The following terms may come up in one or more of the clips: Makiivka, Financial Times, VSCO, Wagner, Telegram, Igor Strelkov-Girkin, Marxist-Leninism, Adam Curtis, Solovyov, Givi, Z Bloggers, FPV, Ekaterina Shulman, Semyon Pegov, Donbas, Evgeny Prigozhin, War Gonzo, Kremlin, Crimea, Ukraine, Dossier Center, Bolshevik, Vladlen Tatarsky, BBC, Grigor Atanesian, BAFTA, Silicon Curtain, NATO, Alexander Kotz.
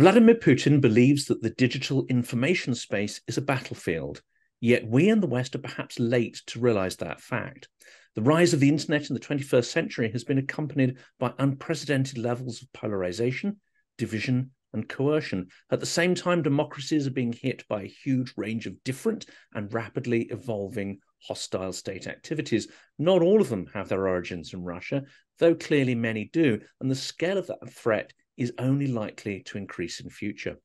Vladimir Putin believes that the digital information space is a battlefield, yet we in the West are perhaps late to realize that fact. The rise of the internet in the 21st century has been accompanied by unprecedented levels of polarization, division, and coercion. At the same time, democracies are being hit by a huge range of different and rapidly evolving hostile state activities. Not all of them have their origins in Russia, though clearly many do, and the scale of that threat is only likely to increase in future.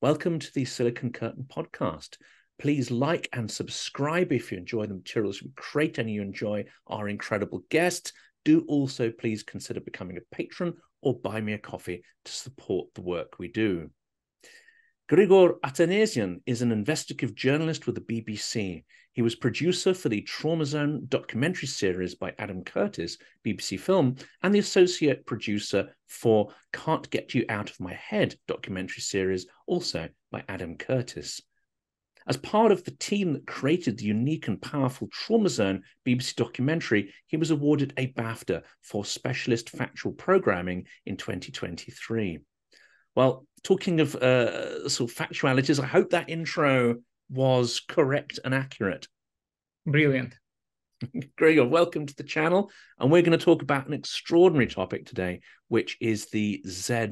Welcome to the Silicon Curtain podcast. Please like and subscribe if you enjoy the materials we create and you enjoy our incredible guests. Do also please consider becoming a patron or buy me a coffee to support the work we do. Grigor Atanesian is an investigative journalist with the BBC. He was producer for the Trauma Zone documentary series by Adam Curtis, BBC Film, and the associate producer for Can't Get You Out of My Head documentary series, also by Adam Curtis. As part of the team that created the unique and powerful Trauma Zone BBC documentary, he was awarded a BAFTA for specialist factual programming in 2023. Well, talking of sort of factualities, I hope that intro was correct and accurate. Brilliant. Grigor, welcome to the channel. And we're going to talk about an extraordinary topic today, which is the Z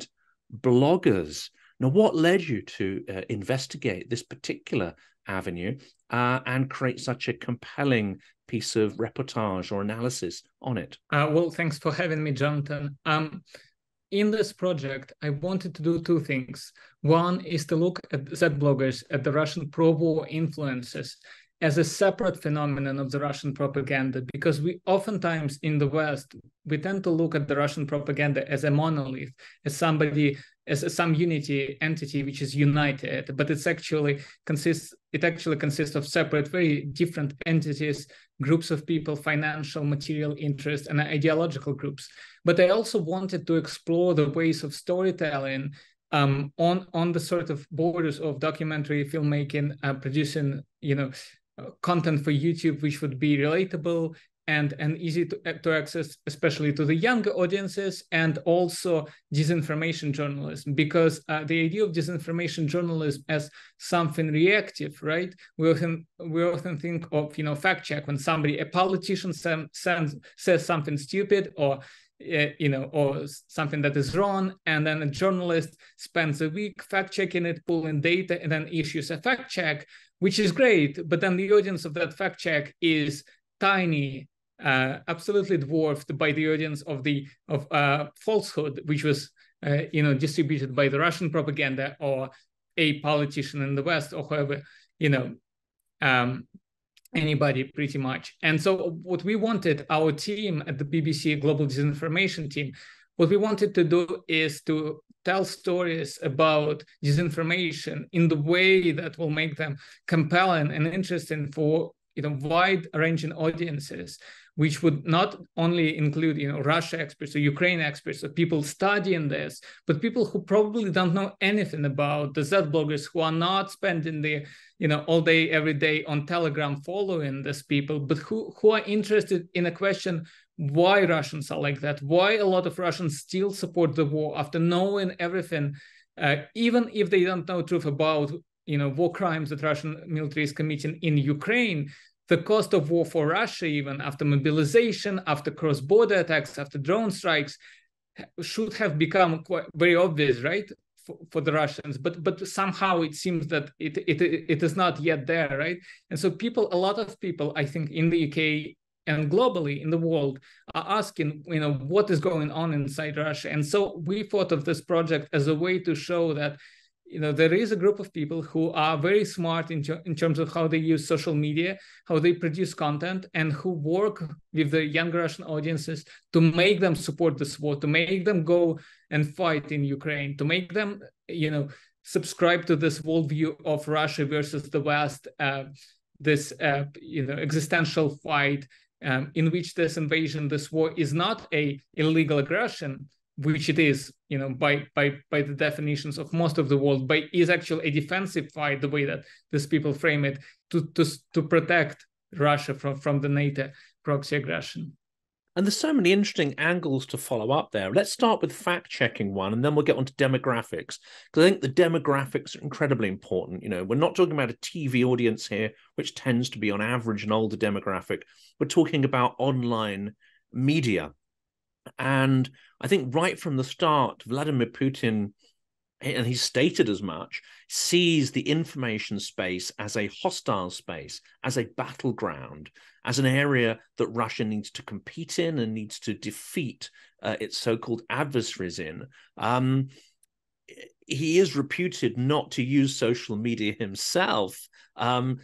bloggers. Now, what led you to investigate this particular avenue and create such a compelling piece of reportage or analysis on it? Well, thanks for having me, Jonathan. In this project, I wanted to do two things. One is to look at Z-bloggers, at the Russian pro-war influences, as a separate phenomenon of the Russian propaganda, because we oftentimes in the West, we tend to look at the Russian propaganda as a monolith, as somebody, as some unity entity which is united, but it's actually consists of separate, very different entities, groups of people, financial, material interests, and ideological groups. But I also wanted to explore the ways of storytelling on the sort of borders of documentary filmmaking, producing, content for YouTube, which would be relatable and easy to access, especially to the younger audiences, and also disinformation journalism, because the idea of disinformation journalism as something reactive, right? We often think of, fact check when somebody, a politician, says something stupid or something that is wrong, and then a journalist spends a week fact-checking it, pulling data, and then issues a fact-check, which is great, but then the audience of that fact-check is tiny, absolutely dwarfed by the audience of falsehood, which was distributed by the Russian propaganda or a politician in the West or whoever, anybody pretty much. And so what we wanted, our team at the BBC Global Disinformation team, what we wanted to do is to tell stories about disinformation in the way that will make them compelling and interesting for wide-ranging audiences, which would not only include Russia experts or Ukraine experts or people studying this, but people who probably don't know anything about the Z-bloggers, who are not spending the all day every day on Telegram following these people, but who are interested in a question: why Russians are like that? Why a lot of Russians still support the war after knowing everything, even if they don't know truth about war crimes that Russian military is committing in Ukraine, the cost of war for Russia, even after mobilization, after cross-border attacks, after drone strikes, should have become very obvious, right, for the Russians. But somehow it seems that it is not yet there, right? And so a lot of people, I think, in the UK and globally in the world are asking, what is going on inside Russia? And so we thought of this project as a way to show that there is a group of people who are very smart in terms of how they use social media, how they produce content, and who work with the young Russian audiences to make them support this war, to make them go and fight in Ukraine, to make them, subscribe to this worldview of Russia versus the West, this, existential fight in which this invasion, this war is not an illegal aggression, which it is, by the definitions of most of the world, but is actually a defensive fight, the way that these people frame it, to protect Russia from the NATO proxy aggression. And there's so many interesting angles to follow up there. Let's start with fact-checking one, and then we'll get on to demographics, because I think the demographics are incredibly important. You know, we're not talking about a TV audience here, which tends to be on average an older demographic. We're talking about online media. And I think right from the start, Vladimir Putin, and he stated as much, sees the information space as a hostile space, as a battleground, as an area that Russia needs to compete in and needs to defeat its so-called adversaries in. He is reputed not to use social media himself,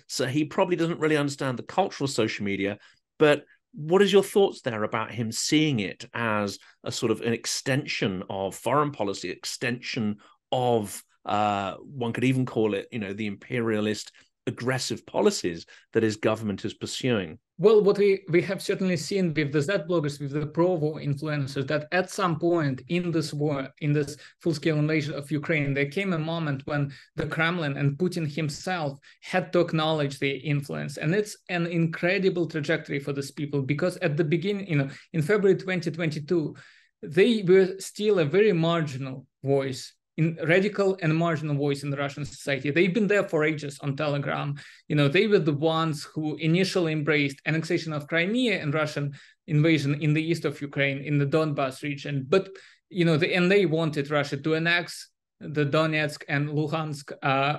so he probably doesn't really understand the culture of social media, but what is your thoughts there about him seeing it as a sort of an extension of foreign policy, extension of one could even call it, you know, the imperialist aggressive policies that his government is pursuing? Well, what we have certainly seen with the Z bloggers, with the pro-war influencers, that at some point in this war, in this full-scale invasion of Ukraine, there came a moment when the Kremlin and Putin himself had to acknowledge the influence. And it's an incredible trajectory for these people, because at the beginning, you know, in February 2022, they were still a very marginal voice, in radical and marginal voice in the Russian society. They've been there for ages on Telegram. You know, they were the ones who initially embraced annexation of Crimea and Russian invasion in the east of Ukraine, in the Donbas region. But, you know, they wanted Russia to annex the Donetsk and Luhansk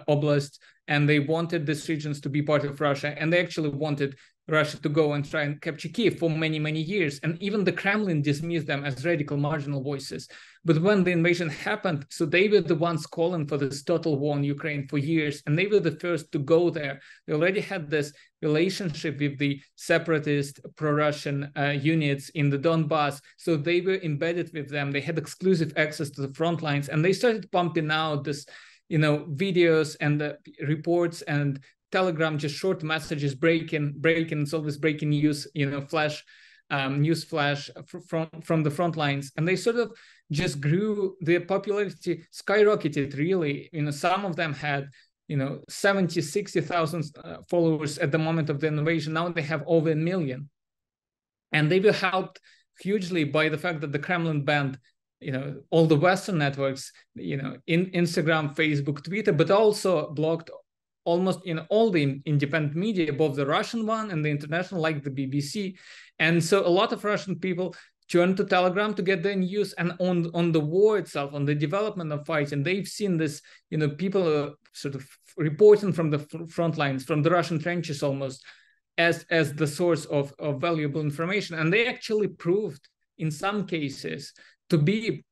oblast, and they wanted these regions to be part of Russia. And they actually wanted Russia to go and try and capture Kiev for many, many years. And even the Kremlin dismissed them as radical marginal voices. But when the invasion happened, so they were the ones calling for this total war in Ukraine for years, and they were the first to go there. They already had this relationship with the separatist pro-Russian units in the Donbas. So they were embedded with them. They had exclusive access to the front lines, and they started pumping out this, you know, videos and reports and Telegram, just short messages, breaking, it's always breaking news, you know, news flash from the front lines. And they sort of just grew, their popularity skyrocketed, really. You know, some of them had, you know, 70, 60,000 followers at the moment of the invasion. Now they have over 1 million. And they were helped hugely by the fact that the Kremlin banned, you know, all the Western networks, you know, in Instagram, Facebook, Twitter, but also blocked almost in all the independent media, both the Russian one and the international, like the BBC. And so a lot of Russian people turned to Telegram to get their news. And on the war itself, on the development of fighting, they've seen this, you know, people are sort of reporting from the front lines, from the Russian trenches almost, as the source of valuable information. And they actually proved, in some cases, to be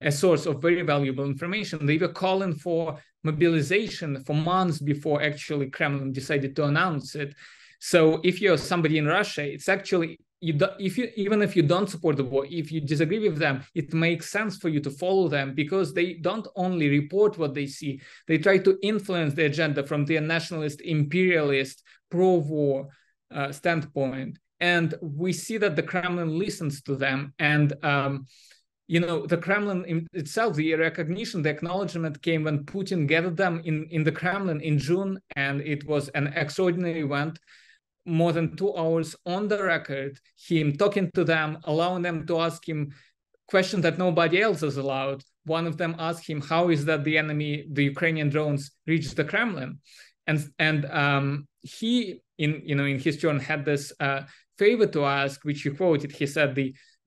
a source of very valuable information. They were calling for mobilization for months before actually Kremlin decided to announce it. So if you're somebody in Russia, it's actually, even if you don't support the war, if you disagree with them, it makes sense for you to follow them, because they don't only report what they see, they try to influence the agenda from their nationalist, imperialist, pro-war standpoint. And we see that the Kremlin listens to them. And you know, the Kremlin itself, the recognition, the acknowledgement came when Putin gathered them in the Kremlin in June, and it was an extraordinary event, more than 2 hours on the record, him talking to them, allowing them to ask him questions that nobody else is allowed. One of them asked him, how is that the enemy, the Ukrainian drones, reached the Kremlin? And he, in his turn, had this favor to ask, which he quoted. He said,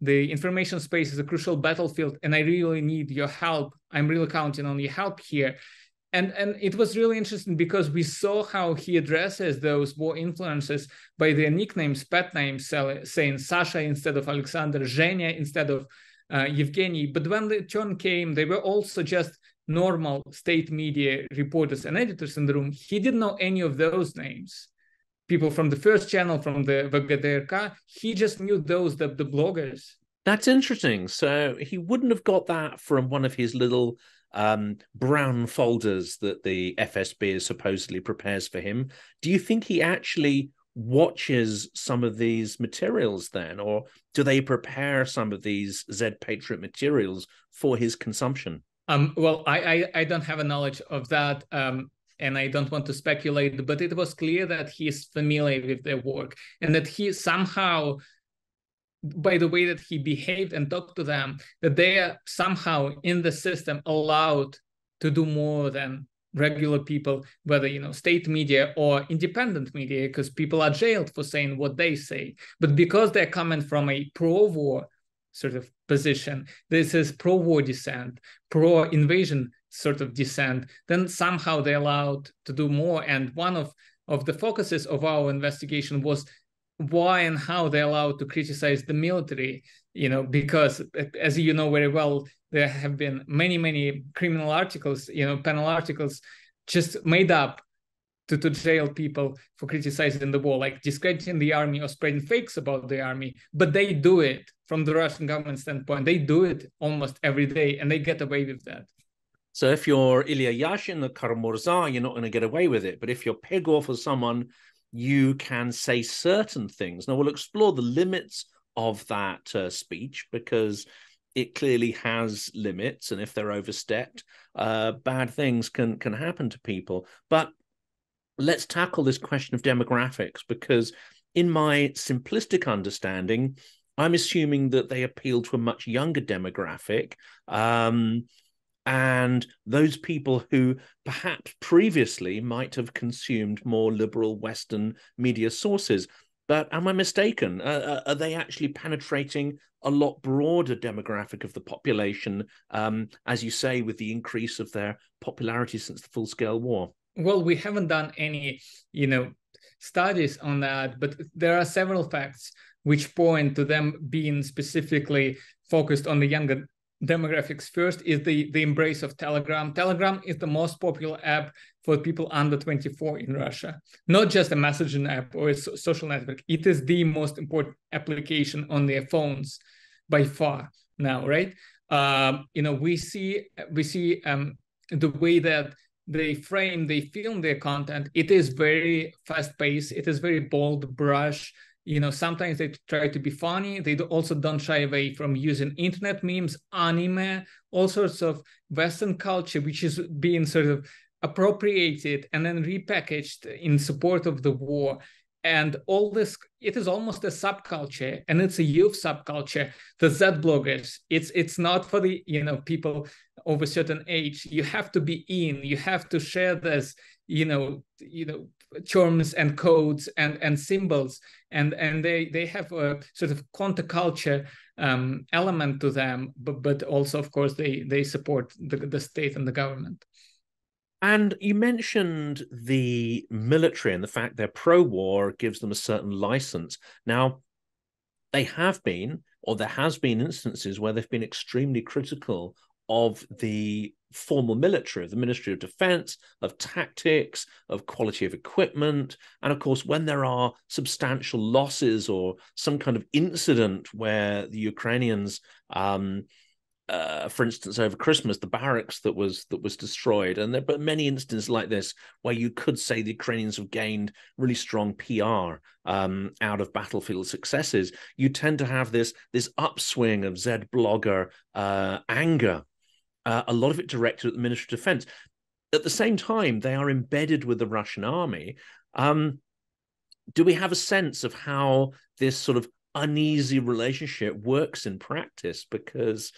The information space is a crucial battlefield, and I really need your help. I'm really counting on your help here. And it was really interesting, because we saw how he addresses those war influences by their nicknames, pet names, saying Sasha instead of Alexander, Zhenya instead of Evgeny. But when the turn came, they were also just normal state media reporters and editors in the room. He didn't know any of those names. People from the first channel, from the VGDRK, he just knew those, the bloggers. That's interesting. So he wouldn't have got that from one of his little brown folders that the FSB is supposedly prepares for him. Do you think he actually watches some of these materials then, or do they prepare some of these Z Patriot materials for his consumption? Well, I don't have a knowledge of that. And I don't want to speculate, but it was clear that he's familiar with their work and that he somehow by the way that he behaved and talked to them, that they are somehow in the system allowed to do more than regular people, whether, you know, state media or independent media, because people are jailed for saying what they say. But because they're coming from a pro-war sort of position, this is pro-war dissent, pro-invasion sort of dissent, then somehow they're allowed to do more. And one of the focuses of our investigation was why and how they're allowed to criticize the military, you know, because, as you know very well, there have been many, many criminal articles, you know, penal articles just made up to jail people for criticizing the war, like discrediting the army or spreading fakes about the army. But they do it from the Russian government standpoint. They do it almost every day, and they get away with that. So if you're Ilya Yashin or Karamurza, you're not going to get away with it. But if you're Pegov or someone, you can say certain things. Now, we'll explore the limits of that speech, because it clearly has limits, and if they're overstepped, bad things can happen to people. But let's tackle this question of demographics, because in my simplistic understanding, I'm assuming that they appeal to a much younger demographic, and those people who perhaps previously might have consumed more liberal Western media sources. But am I mistaken? Are they actually penetrating a lot broader demographic of the population, as you say, with the increase of their popularity since the full-scale war? Well, we haven't done any, you know, studies on that, but there are several facts which point to them being specifically focused on the younger demographics. First is the embrace of Telegram. Telegram is the most popular app for people under 24 in Russia. Not just a messaging app or a social network. It is the most important application on their phones by far now, right? You know, we see the way that they film their content. It is very fast-paced. It is very bold brush. You know, sometimes they try to be funny. They also don't shy away from using internet memes, anime, all sorts of Western culture, which is being sort of appropriated and then repackaged in support of the war. And all this, it is almost a subculture, and it's a youth subculture, the Z bloggers. It's not for the, you know, people over a certain age. You have to be in, you have to share this, you know, terms and codes and symbols, and they have a sort of counterculture element to them, but also, of course, they support the state and the government. And you mentioned the military and the fact they're pro-war gives them a certain license. Now, there has been instances where they've been extremely critical of the formal military, of the Ministry of Defense, of tactics, of quality of equipment. And of course, when there are substantial losses or some kind of incident where the Ukrainians, for instance, over Christmas, the barracks that was destroyed, and there are many instances like this where you could say the Ukrainians have gained really strong PR out of battlefield successes, you tend to have this upswing of Z blogger anger. A lot of it directed at the Ministry of Defense. At the same time, they are embedded with the Russian army. Do we have a sense of how this sort of uneasy relationship works in practice? Because,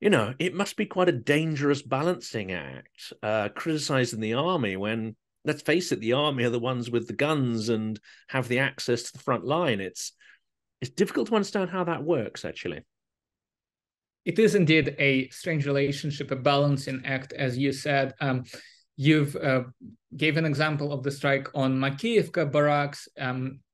you know, it must be quite a dangerous balancing act, criticizing the army when, let's face it, the army are the ones with the guns and have the access to the front line. It's difficult to understand how that works, actually. It is indeed a strange relationship, a balancing act, as you said. You've gave an example of the strike on Makiivka barracks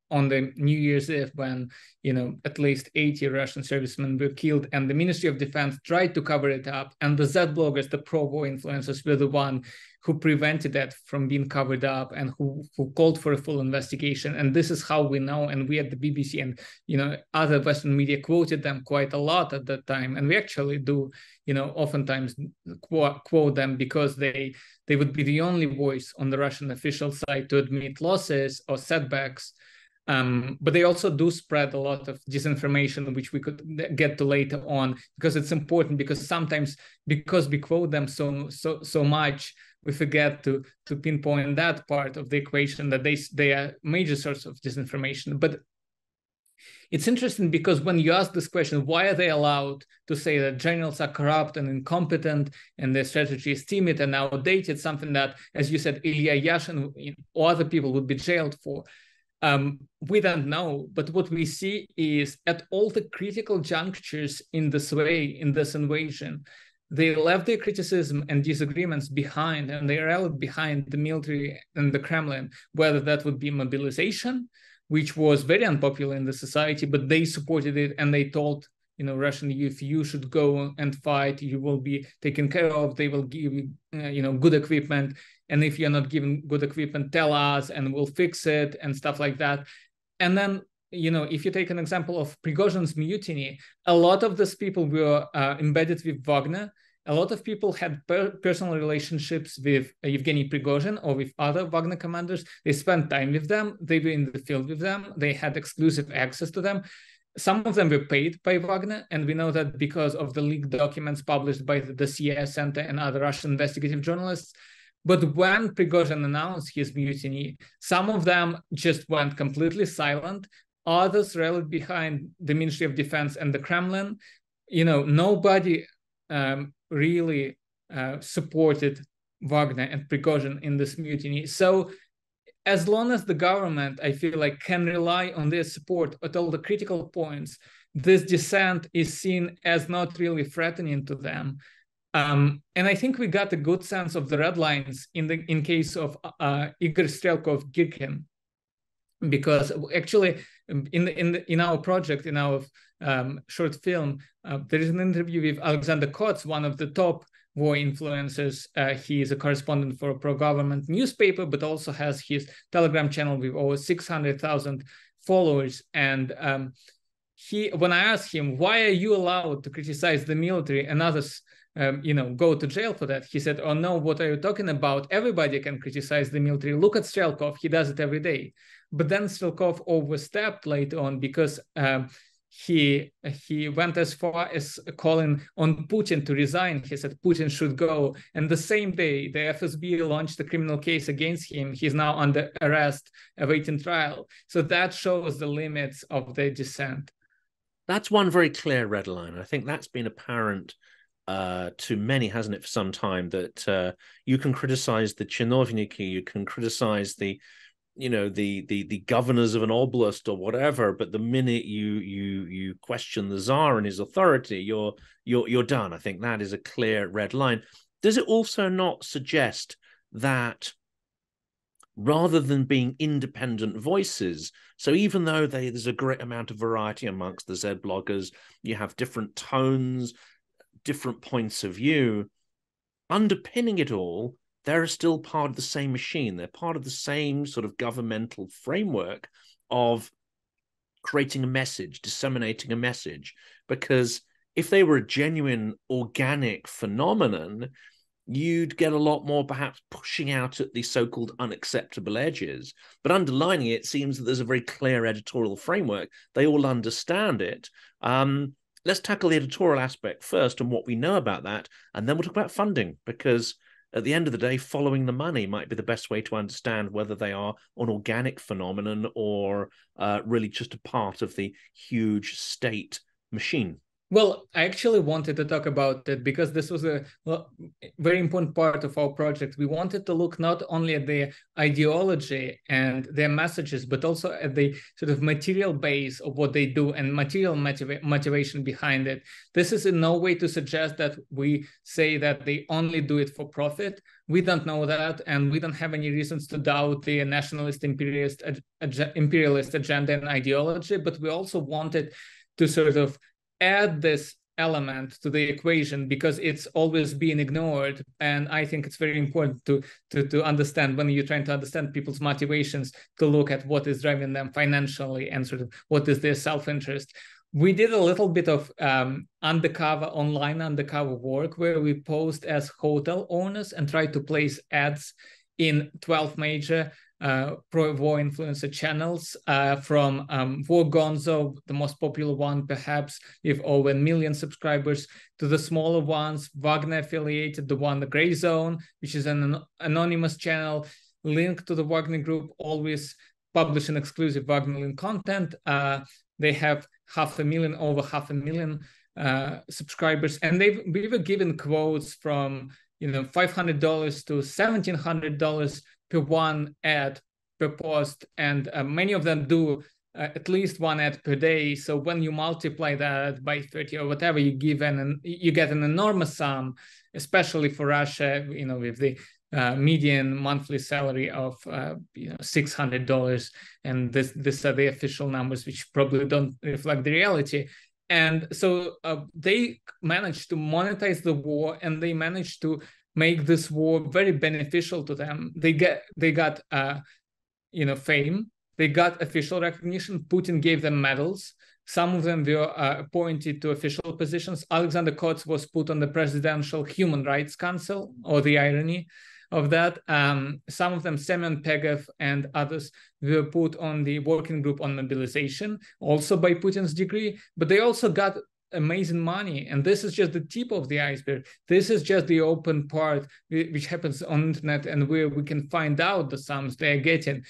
on the New Year's Eve, when, you know, at least 80 Russian servicemen were killed, and the Ministry of Defense tried to cover it up, and the Z-bloggers, the pro-war influencers, were the one who prevented that from being covered up and who called for a full investigation. And this is how we know, and we at the BBC and, you know, other Western media quoted them quite a lot at that time. And we actually do, you know, oftentimes quote them, because they would be the only voice on the Russian official side to admit losses or setbacks. But they also do spread a lot of disinformation, which we could get to later on, because it's important, because sometimes, because we quote them so much, we forget to pinpoint that part of the equation, that they are major source of disinformation. But It's interesting because when you ask this question, why are they allowed to say that generals are corrupt and incompetent and their strategy is timid and outdated, something that, as you said, Ilya Yashin or other people would be jailed for? We don't know, but what we see is at all the critical junctures in this way, in this invasion, they left their criticism and disagreements behind, and they rallied behind the military and the Kremlin, whether that would be mobilization, which was very unpopular in the society, but they supported it, and they told, Russian youth, you should go and fight, you will be taken care of, they will give you, good equipment, and if you're not given good equipment, tell us, and we'll fix it, and stuff like that. And then, if you take an example of Prigozhin's mutiny, a lot of these people were embedded with Wagner. A lot of people had personal relationships with Evgeny Prigozhin or with other Wagner commanders. They spent time with them. They were in the field with them. They had exclusive access to them. Some of them were paid by Wagner, and we know that because of the leaked documents published by the Dossier Center and other Russian investigative journalists. But when Prigozhin announced his mutiny, some of them just went completely silent. Others rallied behind the Ministry of Defense and the Kremlin. Nobody really supported Wagner and Prigozhin in this mutiny. So as long as the government, I feel like, can rely on their support at all the critical points, this dissent is seen as not really threatening to them. And I think we got a good sense of the red lines in case of Igor Strelkov-Girkin, because actually in our project, in our short film, there is an interview with Alexander Kotz, one of the top war influencers. He is a correspondent for a pro-government newspaper, but also has his Telegram channel with over 600,000 followers. And when I asked him, why are you allowed to criticize the military and others, go to jail for that? He said, oh no, what are you talking about? Everybody can criticize the military. Look at Strelkov, he does it every day. But then Strelkov overstepped later on because he went as far as calling on Putin to resign. He said Putin should go. And the same day, the FSB launched a criminal case against him. He's now under arrest, awaiting trial. So that shows the limits of their dissent. That's one very clear red line. I think that's been apparent to many, hasn't it, for some time, that you can criticize the chinovniki, you can criticize the governors of an oblast or whatever, but the minute you question the Tsar and his authority, you're done. I think that is a clear red line. Does it also not suggest that rather than being independent voices, so even though there's a great amount of variety amongst the Z bloggers, you have different tones, different points of view, underpinning it all, they're still part of the same machine. They're part of the same sort of governmental framework of creating a message, disseminating a message. Because if they were a genuine organic phenomenon, you'd get a lot more perhaps pushing out at the so-called unacceptable edges. But underlining it seems that there's a very clear editorial framework. They all understand it. Let's tackle the editorial aspect first and what we know about that. And then we'll talk about funding, because at the end of the day, following the money might be the best way to understand whether they are an organic phenomenon or really just a part of the huge state machine. Well, I actually wanted to talk about that because this was a very important part of our project. We wanted to look not only at their ideology and their messages, but also at the sort of material base of what they do and material motivation behind it. This is in no way to suggest that we say that they only do it for profit. We don't know that, and we don't have any reasons to doubt the nationalist imperialist agenda and ideology, but we also wanted to sort of add this element to the equation because it's always being ignored. And I think it's very important to understand when you're trying to understand people's motivations, to look at what is driving them financially and sort of what is their self-interest. We did a little bit of online undercover work where we posed as hotel owners and tried to place ads in 12 major pro-war influencer channels, from War Gonzo, the most popular one perhaps, with over 1 million subscribers, to the smaller ones, Wagner-affiliated, the one, the Gray Zone, which is an anonymous channel linked to the Wagner group, always publishing exclusive Wagner-linked content, They have over half a million subscribers, and we were given quotes from $500 to $1,700 per one ad per post, and many of them do at least one ad per day. So when you multiply that by 30 or whatever, you get an enormous sum, especially for Russia, with the median monthly salary of $600, and these are the official numbers, which probably don't reflect the reality. And so they managed to monetize the war, and they managed to make this war very beneficial to them. They got fame. They got official recognition. Putin gave them medals. Some of them were appointed to official positions. Alexander Kotz was put on the Presidential Human Rights Council, or the irony of that. Some of them, Semyon Pegov and others, were put on the working group on mobilization, also by Putin's decree, but they also got amazing money. And this is just the tip of the iceberg. This is just the open part, which happens on the internet, and where we can find out the sums they're getting.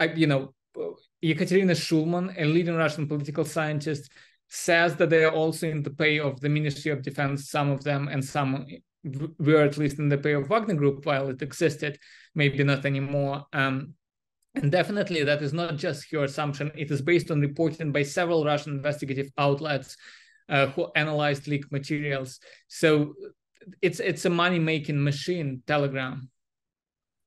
Ekaterina Shulman, a leading Russian political scientist, says that they are also in the pay of the Ministry of Defense, some of them, and some were at least in the pay of Wagner Group while it existed, maybe not anymore. And definitely that is not just your assumption. It is based on reporting by several Russian investigative outlets who analyzed leaked materials. So it's a money-making machine, Telegram.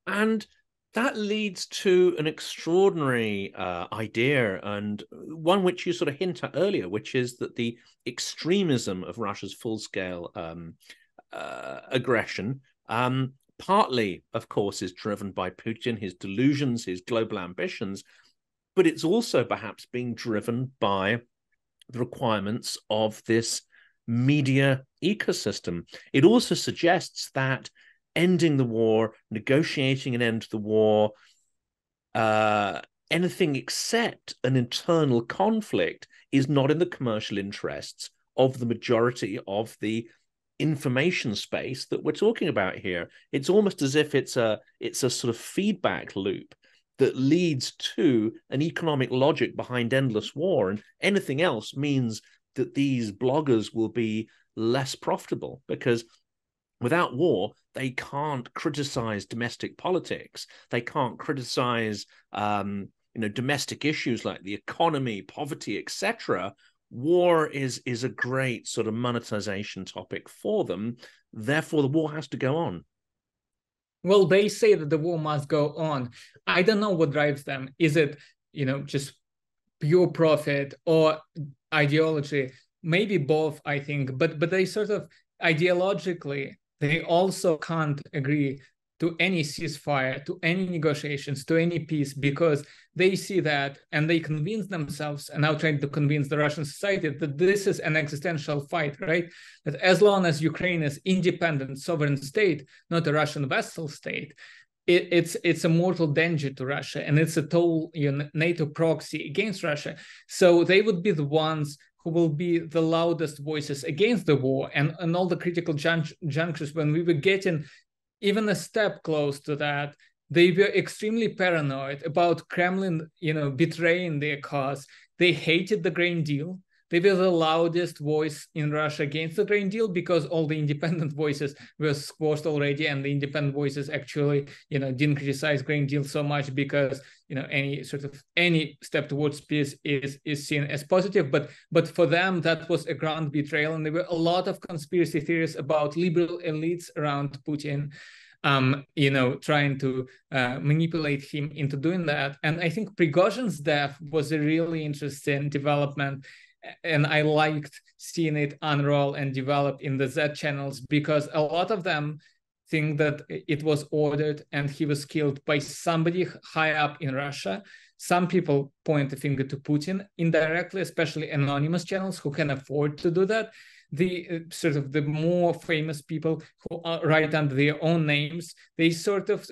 And that leads to an extraordinary idea, and one which you sort of hint at earlier, which is that the extremism of Russia's full-scale aggression partly, of course, is driven by Putin, his delusions, his global ambitions, but it's also perhaps being driven by the requirements of this media ecosystem. It also suggests that ending the war, negotiating an end to the war, anything except an internal conflict is not in the commercial interests of the majority of the information space that we're talking about here. It's almost as if it's a sort of feedback loop that leads to an economic logic behind endless war, and anything else means that these bloggers will be less profitable, because without war, they can't criticize domestic politics. They can't criticize, domestic issues like the economy, poverty, etc. War is a great sort of monetization topic for them. Therefore, the war has to go on. Well, they say that the war must go on. I don't know what drives them. Is it, just pure profit or ideology? Maybe both, I think. But they sort of ideologically, they also can't agree to any ceasefire, to any negotiations, to any peace, because they see that, and they convince themselves, and now trying to convince the Russian society, that this is an existential fight, right? That as long as Ukraine is independent, sovereign state, not a Russian vassal state, it's a mortal danger to Russia, and it's a total NATO proxy against Russia. So they would be the ones who will be the loudest voices against the war, and all the critical junctures when we were getting even a step close to that, they were extremely paranoid about Kremlin, betraying their cause. They hated the Green Deal. They were the loudest voice in Russia against the Green Deal because all the independent voices were squashed already, and the independent voices actually, didn't criticize Green Deal so much because, any step towards peace is seen as positive. But for them, that was a grand betrayal, and there were a lot of conspiracy theories about liberal elites around Putin, trying to manipulate him into doing that. And I think Prigozhin's death was a really interesting development. And I liked seeing it unroll and develop in the Z channels, because a lot of them think that it was ordered and he was killed by somebody high up in Russia. Some people point the finger to Putin indirectly, especially anonymous channels who can afford to do that. The sort of the more famous people who write under their own names, they sort of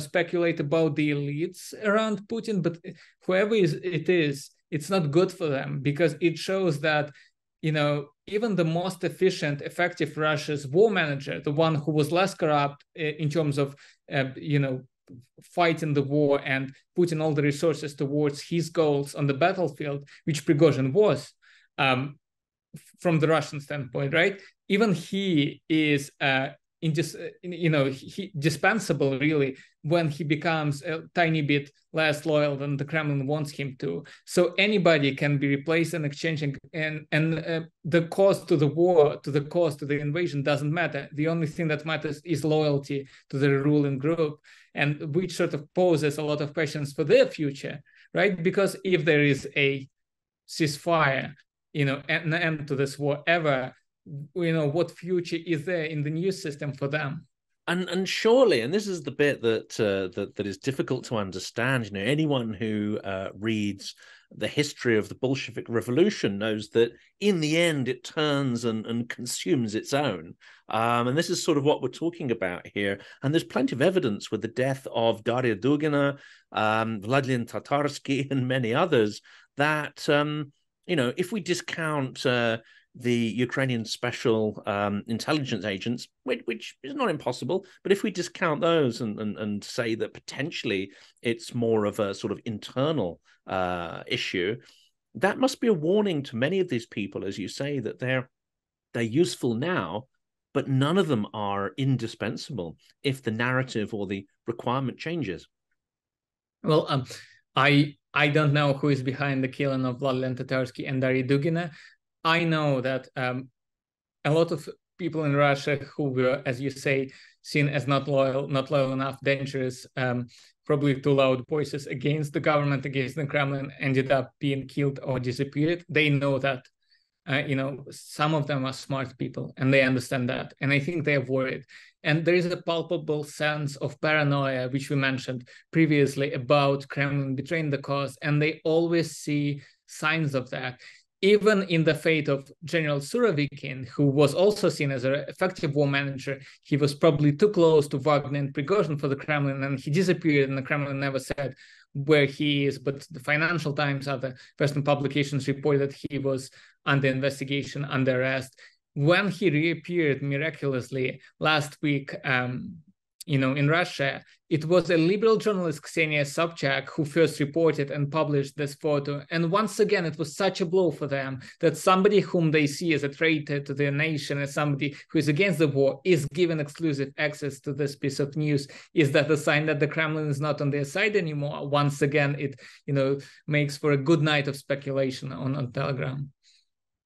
speculate about the elites around Putin, but whoever it is, it's not good for them, because it shows that, even the most efficient, effective Russia's war manager, the one who was less corrupt in terms of, fighting the war and putting all the resources towards his goals on the battlefield, which Prigozhin was, from the Russian standpoint, right? Even he is, dispensable really when he becomes a tiny bit less loyal than the Kremlin wants him to. So anybody can be replaced and exchanging, and the cost to the war, to the cost to the invasion doesn't matter. The only thing that matters is loyalty to the ruling group, and which sort of poses a lot of questions for their future, right? Because if there is a ceasefire, an end to this war ever, what future is there in the news system for them? And surely, and this is the bit that that is difficult to understand. Anyone who reads the history of the Bolshevik Revolution knows that in the end it turns and consumes its own. And this is sort of what we're talking about here. And there's plenty of evidence with the death of Daria Dugina, Vladlen Tatarsky, and many others that if we discount the Ukrainian special intelligence agents, which is not impossible, but if we discount those and say that potentially it's more of a sort of internal issue, that must be a warning to many of these people, as you say, that they're useful now, but none of them are indispensable if the narrative or the requirement changes. Well, I don't know who is behind the killing of Vladlen Tatarsky and Daria Dugina. I know that a lot of people in Russia who were, as you say, seen as not loyal enough, dangerous, probably too loud voices against the government, against the Kremlin, ended up being killed or disappeared. They know that, some of them are smart people and they understand that. And I think they're worried. And there is a palpable sense of paranoia, which we mentioned previously, about Kremlin betraying the cause. And they always see signs of that. Even in the fate of General Surovikin, who was also seen as an effective war manager, he was probably too close to Wagner and Prigozhin for the Kremlin, and he disappeared, and the Kremlin never said where he is. But the Financial Times, other Western publications, report that he was under investigation, under arrest. When he reappeared miraculously last week, in Russia, it was a liberal journalist, Ksenia Sobchak, who first reported and published this photo. And once again, it was such a blow for them that somebody whom they see as a traitor to their nation, as somebody who is against the war, is given exclusive access to this piece of news. Is that a sign that the Kremlin is not on their side anymore? Once again, it makes for a good night of speculation on Telegram.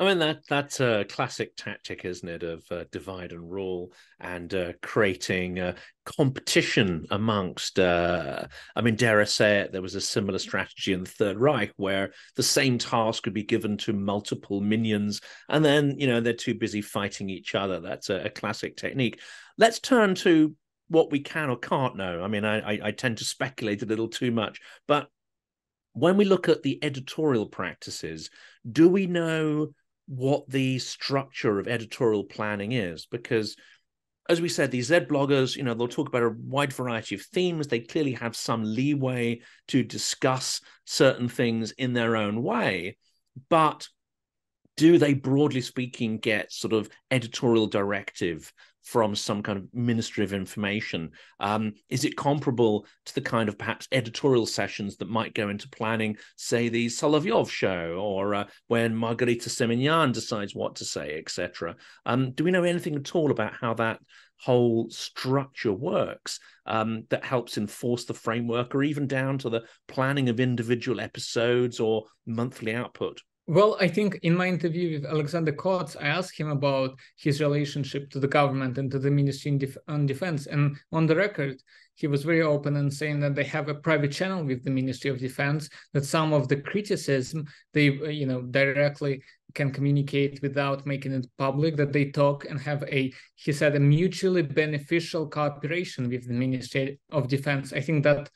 I mean, that's a classic tactic, isn't it, of divide and rule and creating competition amongst, dare I say it, there was a similar strategy in the Third Reich where the same task could be given to multiple minions and then, they're too busy fighting each other. That's a classic technique. Let's turn to what we can or can't know. I mean, I tend to speculate a little too much, but when we look at the editorial practices, do we know what the structure of editorial planning is? Because, as we said, these Z bloggers, they'll talk about a wide variety of themes. They clearly have some leeway to discuss certain things in their own way, but do they, broadly speaking, get sort of editorial directive from some kind of Ministry of Information? Is it comparable to the kind of perhaps editorial sessions that might go into planning, say, the Solovyov show, or when Margarita Semenyan decides what to say, etc.? Do we know anything at all about how that whole structure works that helps enforce the framework, or even down to the planning of individual episodes or monthly output? Well, I think in my interview with Alexander Kotz, I asked him about his relationship to the government and to the Ministry of Defense. And on the record, he was very open in saying that they have a private channel with the Ministry of Defense, that some of the criticism they, directly can communicate without making it public, that they talk and have he said, a mutually beneficial cooperation with the Ministry of Defense. I think that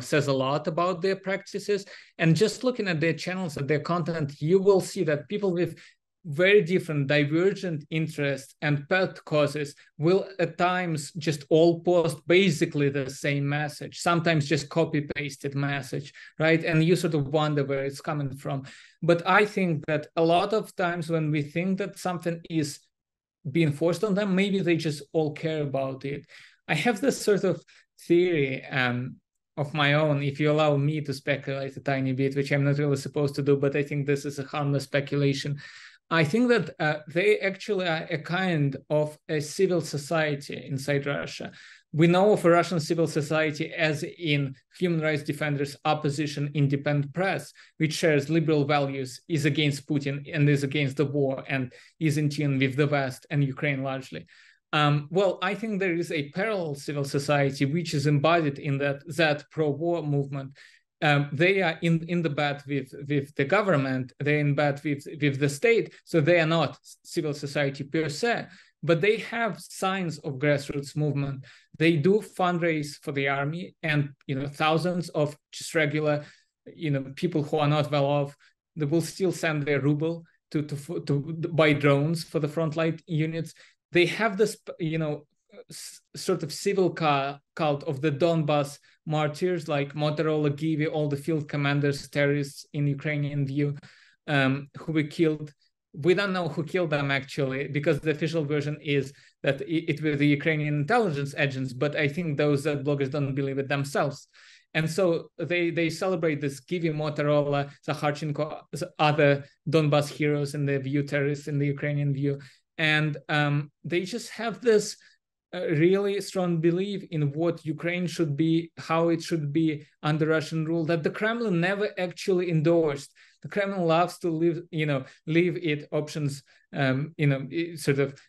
says a lot about their practices. And just looking at their channels, at their content, you will see that people with very different divergent interests and pet causes will at times just all post basically the same message, sometimes just copy-pasted message, right? And you sort of wonder where it's coming from. But I think that a lot of times when we think that something is being forced on them, maybe they just all care about it. I have this sort of theory of my own, if you allow me to speculate a tiny bit, which I'm not really supposed to do, but I think this is a harmless speculation. I think that they actually are a kind of a civil society inside Russia. We know of a Russian civil society as in human rights defenders, opposition, independent press, which shares liberal values, is against Putin and is against the war and is in tune with the West and Ukraine largely. Well, I think there is a parallel civil society which is embodied in that pro-war movement. They are in the bed with the government, they're in bed with the state, so they are not civil society per se, but they have signs of grassroots movement. They do fundraise for the army, and thousands of just regular people who are not well off, they will still send their ruble to buy drones for the frontline units. They have this sort of civil cult of the Donbas martyrs, like Motorola, Givi, all the field commanders, terrorists in Ukrainian view, who were killed. We don't know who killed them actually, because the official version is that it were the Ukrainian intelligence agents, but I think those bloggers don't believe it themselves. And so they celebrate this Givi, Motorola, Zakharchenko, other Donbas heroes in their view, terrorists in the Ukrainian view. And they just have this really strong belief in what Ukraine should be, how it should be under Russian rule, that the Kremlin never actually endorsed. The Kremlin loves to leave it options, sort of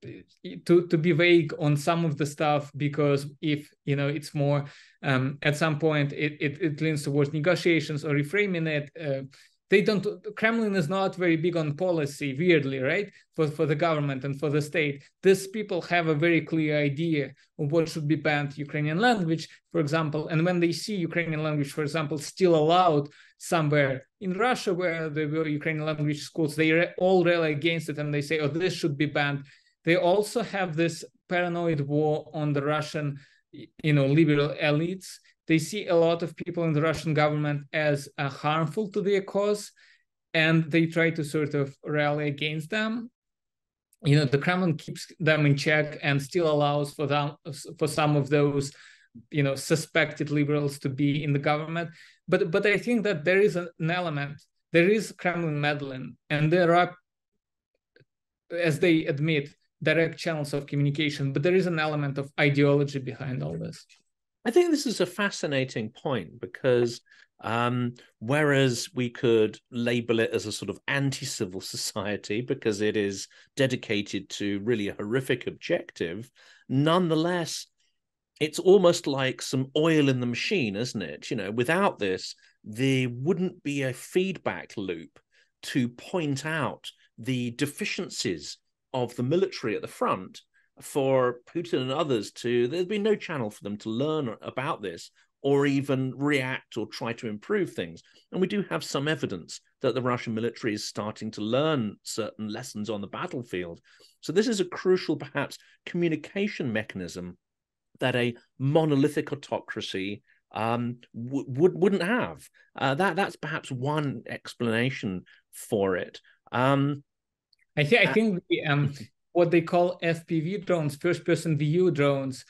to be vague on some of the stuff, because if it's more at some point it leans towards negotiations or reframing it. Kremlin is not very big on policy, weirdly, right? For the government and for the state. These people have a very clear idea of what should be banned, Ukrainian language, for example. And when they see Ukrainian language, for example, still allowed somewhere in Russia where there were Ukrainian language schools, they all rally against it and they say, oh, this should be banned. They also have this paranoid war on the Russian, liberal elites. They see a lot of people in the Russian government as harmful to their cause, and they try to sort of rally against them. The Kremlin keeps them in check and still allows for some of those, suspected liberals to be in the government. But I think that there is an element, there is Kremlin meddling, and there are, as they admit, direct channels of communication, but there is an element of ideology behind all this. I think this is a fascinating point because whereas we could label it as a sort of anti-civil society because it is dedicated to really a horrific objective, nonetheless, it's almost like some oil in the machine, isn't it? Without this, there wouldn't be a feedback loop to point out the deficiencies of the military at the front for Putin and others to, there'd be no channel for them to learn about this or even react or try to improve things. And we do have some evidence that the Russian military is starting to learn certain lessons on the battlefield. So this is a crucial, perhaps, communication mechanism that a monolithic autocracy wouldn't have. That's perhaps one explanation for it. I think the what they call FPV drones, first-person view drones,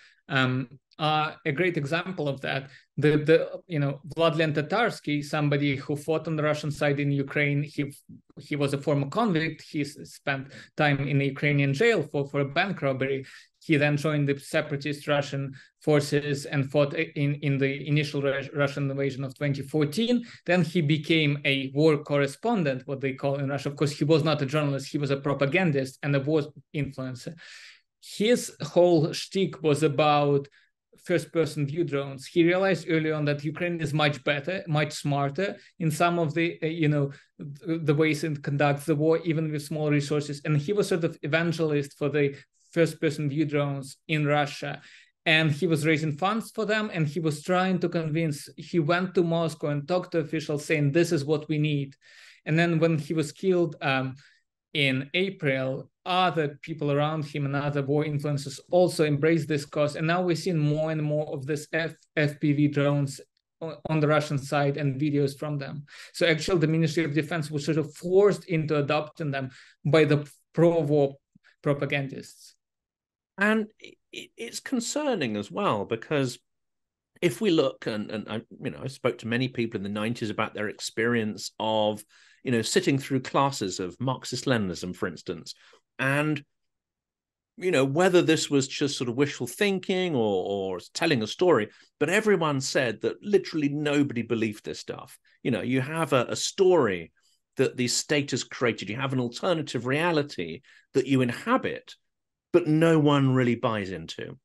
are a great example of that. The Vladlen Tatarsky, somebody who fought on the Russian side in Ukraine, he was a former convict. He spent time in a Ukrainian jail for a bank robbery. He then joined the separatist Russian forces and fought in the initial Russian invasion of 2014. Then he became a war correspondent, what they call in Russia. Of course, he was not a journalist. He was a propagandist and a war influencer. His whole shtick was about first-person view drones. He realized early on that Ukraine is much better, much smarter in some of the, the ways it conducts the war, even with small resources. And he was sort of evangelist for the first-person view drones in Russia. And he was raising funds for them, and he was trying to convince, he went to Moscow and talked to officials saying, this is what we need. And then when he was killed in April, other people around him and other war influencers also embraced this cause. And now we're seeing more and more of this FPV drones on the Russian side and videos from them. So actually the Ministry of Defense was sort of forced into adopting them by the pro-war propagandists. And it's concerning as well, because if we look, and I, you know, I spoke to many people in the 90s about their experience of, you know, sitting through classes of Marxist-Leninism, for instance, and, you know, whether this was just sort of wishful thinking or telling a story, but everyone said that literally nobody believed this stuff. You know, you have a story that the state has created, you have an alternative reality that you inhabit, but no one really buys into.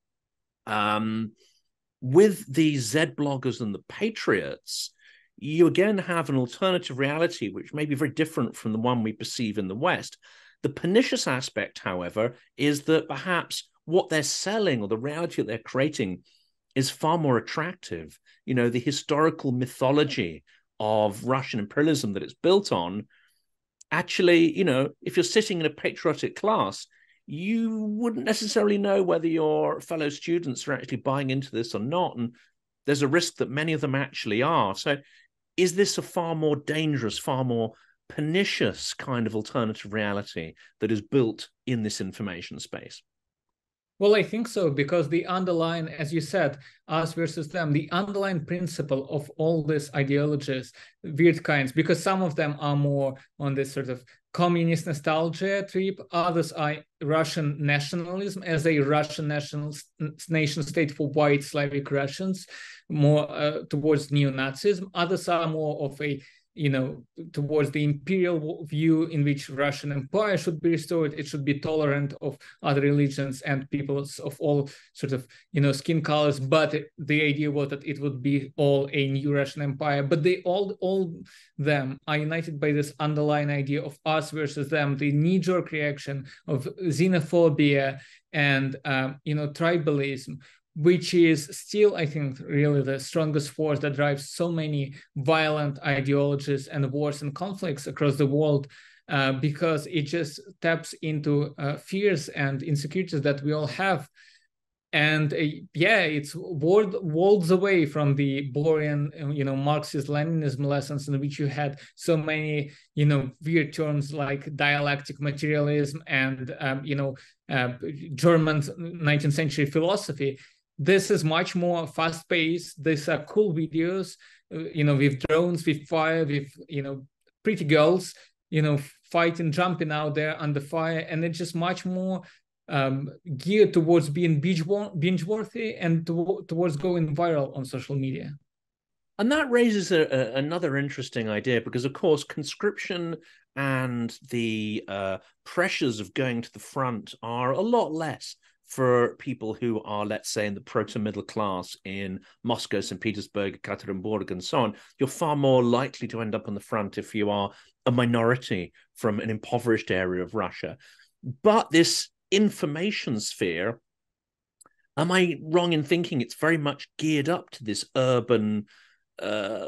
With the Z bloggers and the patriots, you again have an alternative reality which may be very different from the one we perceive in the West. The pernicious aspect, however, is that perhaps what they're selling or the reality that they're creating is far more attractive. You know, the historical mythology of Russian imperialism that it's built on, actually, you know, if you're sitting in a patriotic class, you wouldn't necessarily know whether your fellow students are actually buying into this or not. And there's a risk that many of them actually are. So is this a far more dangerous, far more pernicious kind of alternative reality that is built in this information space? Well, I think so, because the underlying, as you said, us versus them, the underlying principle of all these ideologies, weird kinds, because some of them are more on this sort of communist nostalgia trip, others are Russian nationalism as a Russian nation state for white Slavic Russians, more towards neo-Nazism, others are more of a, you know, towards the imperial view in which Russian empire should be restored. It should be tolerant of other religions and peoples of all sort of, you know, skin colors. But the idea was that it would be all a new Russian empire. But they all them are united by this underlying idea of us versus them, the knee-jerk reaction of xenophobia and, you know, tribalism, which is still, I think, really the strongest force that drives so many violent ideologies and wars and conflicts across the world, because it just taps into fears and insecurities that we all have. And yeah, it's worlds away from the boring, you know, Marxist-Leninism lessons in which you had so many, you know, weird terms like dialectic materialism and, you know, German 19th century philosophy. This is much more fast-paced. These are cool videos, you know, with drones, with fire, with, you know, pretty girls, you know, fighting, jumping out there under fire. And it's just much more geared towards being binge-worthy and towards going viral on social media. And that raises another interesting idea, because, of course, conscription and the pressures of going to the front are a lot less for people who are, let's say, in the proto-middle class in Moscow, St. Petersburg, Ekaterinburg, and so on. You're far more likely to end up on the front if you are a minority from an impoverished area of Russia. But this information sphere, am I wrong in thinking it's very much geared up to this urban,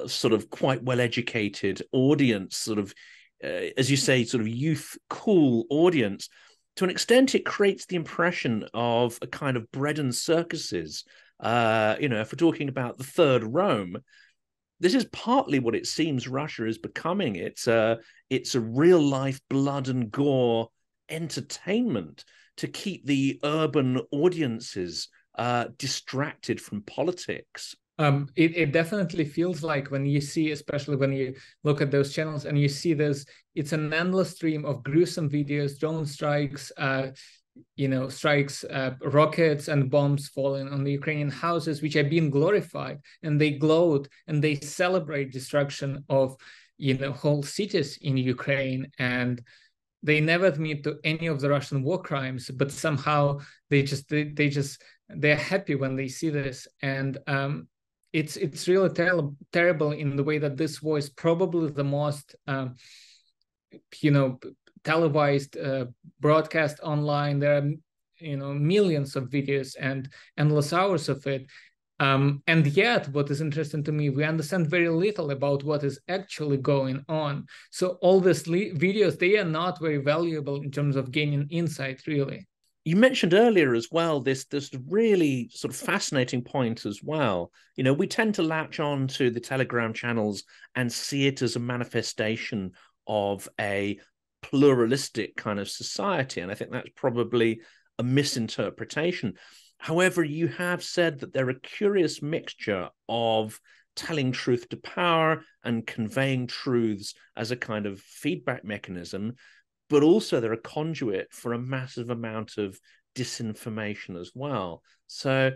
sort of quite well-educated audience, sort of, as you say, sort of youth cool audience? To an extent, it creates the impression of a kind of bread and circuses. You know, if we're talking about the Third Rome, this is partly what it seems Russia is becoming. It's a real-life blood and gore entertainment to keep the urban audiences distracted from politics. It definitely feels like, when you see, especially when you look at those channels and you see this, it's an endless stream of gruesome videos, drone strikes, rockets and bombs falling on the Ukrainian houses, which are being glorified, and they gloat and they celebrate destruction of, you know, whole cities in Ukraine. And they never admit to any of the Russian war crimes, but somehow they're happy when they see this. And it's really terrible in the way that this was probably the most, televised broadcast online. There are, you know, millions of videos and endless hours of it. And yet, what is interesting to me, we understand very little about what is actually going on. So all these videos, they are not very valuable in terms of gaining insight, really. You mentioned earlier as well this really sort of fascinating point as well. You know, we tend to latch on to the Telegram channels and see it as a manifestation of a pluralistic kind of society. And I think that's probably a misinterpretation. However, you have said that they're a curious mixture of telling truth to power and conveying truths as a kind of feedback mechanism, but also they're a conduit for a massive amount of disinformation as well. So,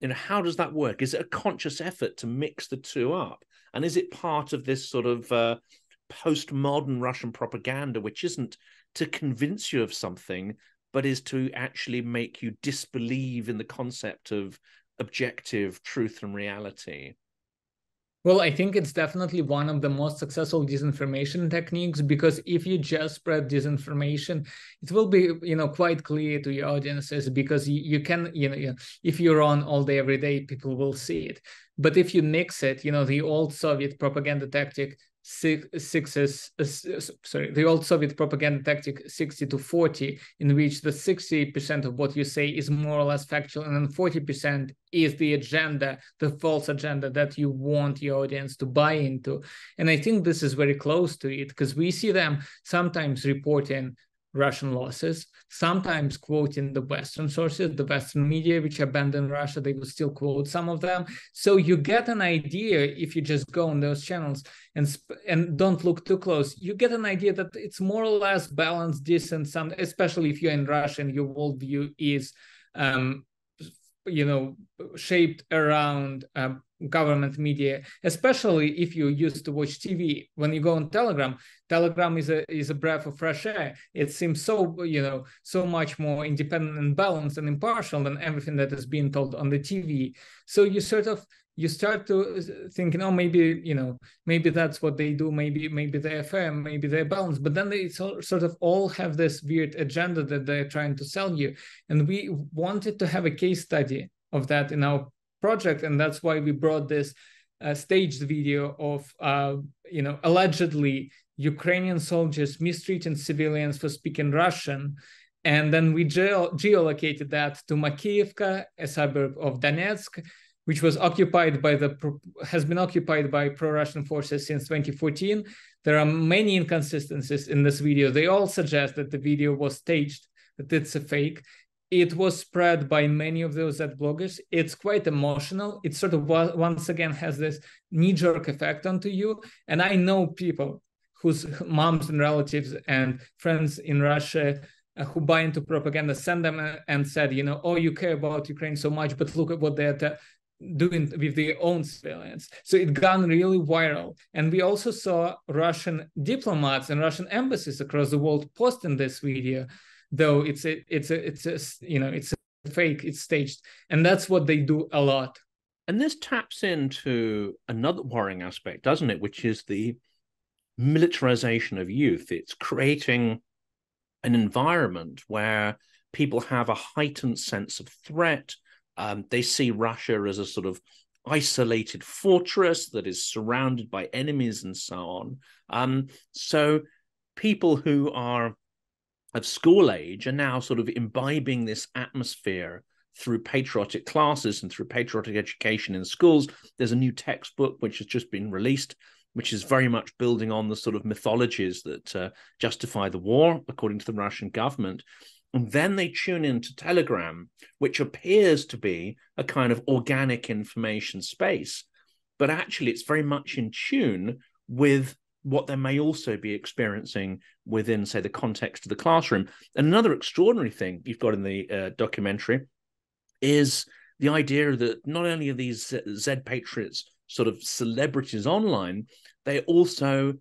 you know, how does that work? Is it a conscious effort to mix the two up? And is it part of this sort of postmodern Russian propaganda, which isn't to convince you of something, but is to actually make you disbelieve in the concept of objective truth and reality? Well, I think it's definitely one of the most successful disinformation techniques, because if you just spread disinformation, it will be, you know, quite clear to your audiences, because you can, you know, if you're on all day, every day, people will see it. But if you mix it, you know, the old Soviet propaganda tactic, 60 to 40, in which the 60% of what you say is more or less factual, and then 40% is the agenda, the false agenda that you want your audience to buy into. And I think this is very close to it, because we see them sometimes reporting Russian losses, sometimes quoting the Western sources, the Western media, which abandoned Russia. They would still quote some of them. So you get an idea, if you just go on those channels and don't look too close, you get an idea that it's more or less balanced, decent, some, especially if you're in Russia and your worldview is, you know, shaped around government media, especially if you used to watch TV. When you go on Telegram, Telegram is a breath of fresh air. It seems so, you know, so much more independent and balanced and impartial than everything that is being told on the TV. So you sort of, you start to think, oh, maybe, you know, maybe that's what they do, maybe they're fair, maybe they're balanced, but then they sort of all have this weird agenda that they're trying to sell you. And we wanted to have a case study of that in our project, and that's why we brought this staged video of, you know, allegedly Ukrainian soldiers mistreating civilians for speaking Russian. And then we geolocated that to Makiivka, a suburb of Donetsk, which was occupied by has been occupied by pro-Russian forces since 2014. There are many inconsistencies in this video. They all suggest that the video was staged, that it's a fake. It was spread by many of those ad bloggers. It's quite emotional. It sort of once again has this knee-jerk effect onto you. And I know people whose moms and relatives and friends in Russia who buy into propaganda send them and said, you know, oh, you care about Ukraine so much, but look at what they're doing with their own civilians. So it gone really viral. And we also saw Russian diplomats and Russian embassies across the world posting this video, though it's a you know, it's a fake, it's staged. And that's what they do a lot. And this taps into another worrying aspect, doesn't it, which is the militarization of youth. It's creating an environment where people have a heightened sense of threat. They see Russia as a sort of isolated fortress that is surrounded by enemies and so on. So people who are of school age are now sort of imbibing this atmosphere through patriotic classes and through patriotic education in schools. There's a new textbook which has just been released, which is very much building on the sort of mythologies that justify the war, according to the Russian government. And then they tune into Telegram, which appears to be a kind of organic information space, but actually it's very much in tune with what they may also be experiencing within, say, the context of the classroom. And another extraordinary thing you've got in the documentary is the idea that not only are these Z patriots sort of celebrities online, they're also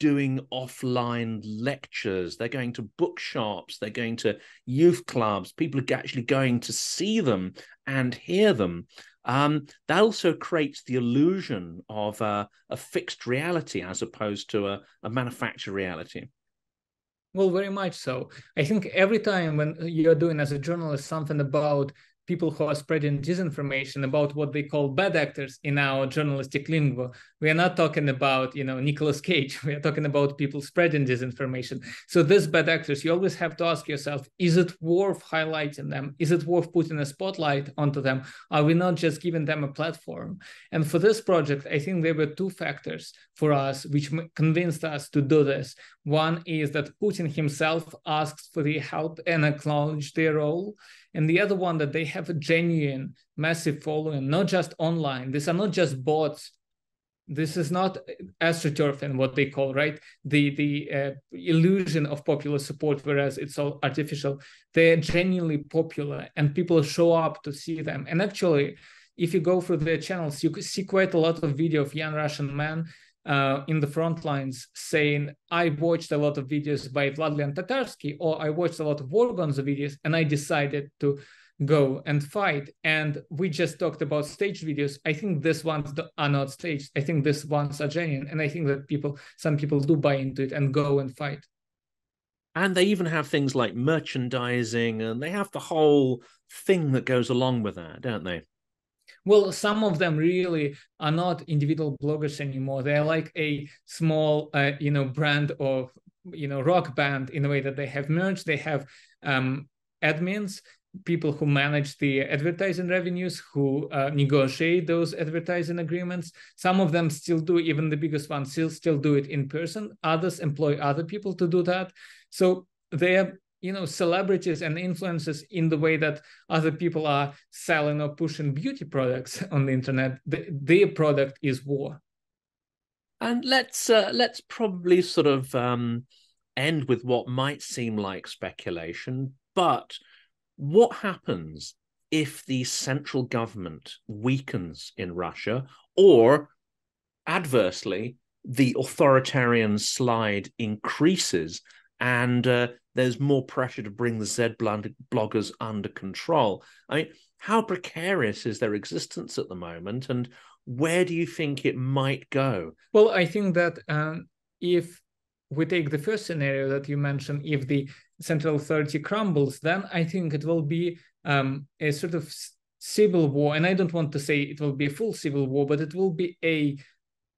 doing offline lectures. They're going to bookshops, they're going to youth clubs, people are actually going to see them and hear them. That also creates the illusion of a fixed reality as opposed to a manufactured reality. Well, very much so. I think every time when you're doing as a journalist something about people who are spreading disinformation, about what they call bad actors in our journalistic lingo, we are not talking about, you know, Nicolas Cage. We are talking about people spreading disinformation. So these bad actors, you always have to ask yourself, is it worth highlighting them? Is it worth putting a spotlight onto them? Are we not just giving them a platform? And for this project, I think there were two factors for us which convinced us to do this. One is that Putin himself asked for the help and acknowledged their role. and the other one that they have a genuine, massive following, not just online. These are not just bots. This is not astroturfing, what they call, right? The illusion of popular support, whereas it's all artificial. They're genuinely popular, and people show up to see them. And actually, if you go through their channels, you could see quite a lot of video of young Russian men in the front lines saying, I watched a lot of videos by Vladlen Tatarsky, or I watched a lot of War Gonzo videos, and I decided to go and fight. And we just talked about staged videos. I think these ones are not staged. I think these ones are genuine. And I think that some people do buy into it and go and fight. And they even have things like merchandising, and they have the whole thing that goes along with that, don't they? Well, some of them really are not individual bloggers anymore. They're like a small, brand of, rock band, in a way that they have merch. They have admins, people who manage the advertising revenues, who negotiate those advertising agreements. Some of them still do, even the biggest ones still do it in person. Others employ other people to do that. So they're, celebrities and influencers in the way that other people are selling or pushing beauty products on the internet. Their product is war. And let's probably sort of end with what might seem like speculation, but what happens if the central government weakens in Russia, or adversely, the authoritarian slide increases and there's more pressure to bring the Z bloggers under control? I mean, how precarious is their existence at the moment, and where do you think it might go? Well, I think that if we take the first scenario that you mentioned, if the central authority crumbles, then I think it will be a sort of civil war. And I don't want to say it will be a full civil war, but it will be a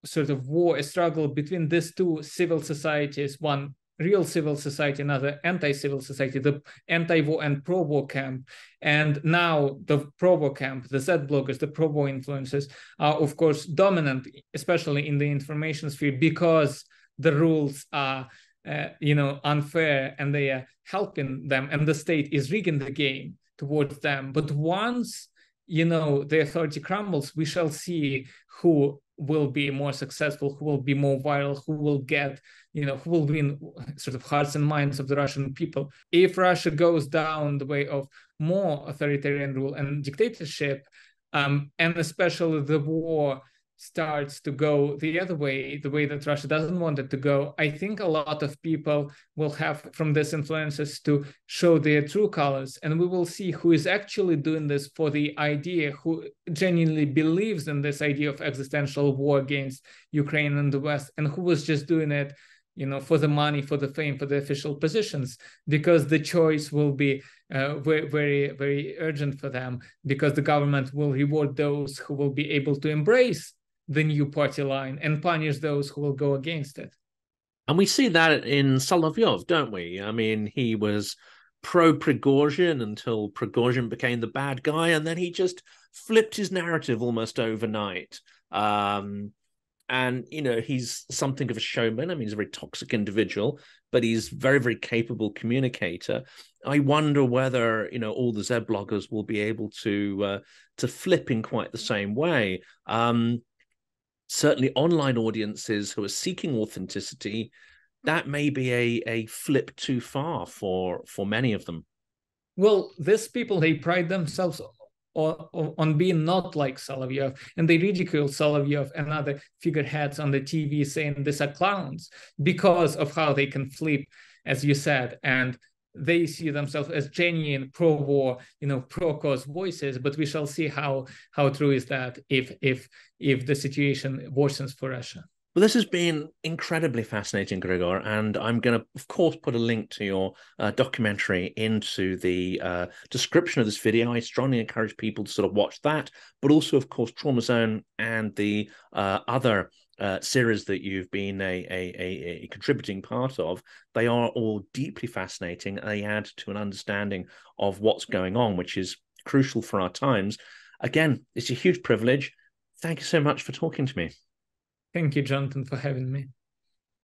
sort of war, a struggle between these two civil societies, one real civil society, another anti-civil society, the anti-war and pro-war camp. And now the pro-war camp, the Z-bloggers, the pro-war influencers are, of course, dominant, especially in the information sphere, because the rules are unfair, and they are helping them, and the state is rigging the game towards them. But once, the authority crumbles, we shall see who will be more successful, who will be more viral, who will get, who will win sort of hearts and minds of the Russian people. If Russia goes down the way of more authoritarian rule and dictatorship, and especially the war starts to go the other way, the way that Russia doesn't want it to go, I think a lot of people will have from these influences to show their true colors, and we will see who is actually doing this for the idea, who genuinely believes in this idea of existential war against Ukraine and the West, and who was just doing it, for the money, for the fame, for the official positions, because the choice will be very, very urgent for them, because the government will reward those who will be able to embrace the new party line and punish those who will go against it. And we see that in Solovyov, don't we? I mean, he was pro-Prigozhin until Prigozhin became the bad guy, and then he just flipped his narrative almost overnight. And, he's something of a showman. I mean, he's a very toxic individual, but he's very, very capable communicator. I wonder whether, all the Z bloggers will be able to flip in quite the same way. Certainly online audiences who are seeking authenticity, that may be a flip too far for many of them. Well, these people, they pride themselves on being not like Solovyov, and they ridicule Solovyov and other figureheads on the TV, saying these are clowns, because of how they can flip, as you said, and they see themselves as genuine pro-war, pro-cause voices. But we shall see how true is that if the situation worsens for Russia. Well, this has been incredibly fascinating, Grigor, and I'm going to, of course, put a link to your documentary into the description of this video. I strongly encourage people to sort of watch that, but also, of course, Trauma Zone and the other series that you've been a contributing part of. They are all deeply fascinating. They add to an understanding of what's going on, which is crucial for our times. Again, it's a huge privilege. Thank you so much for talking to me. Thank you, Jonathan, for having me.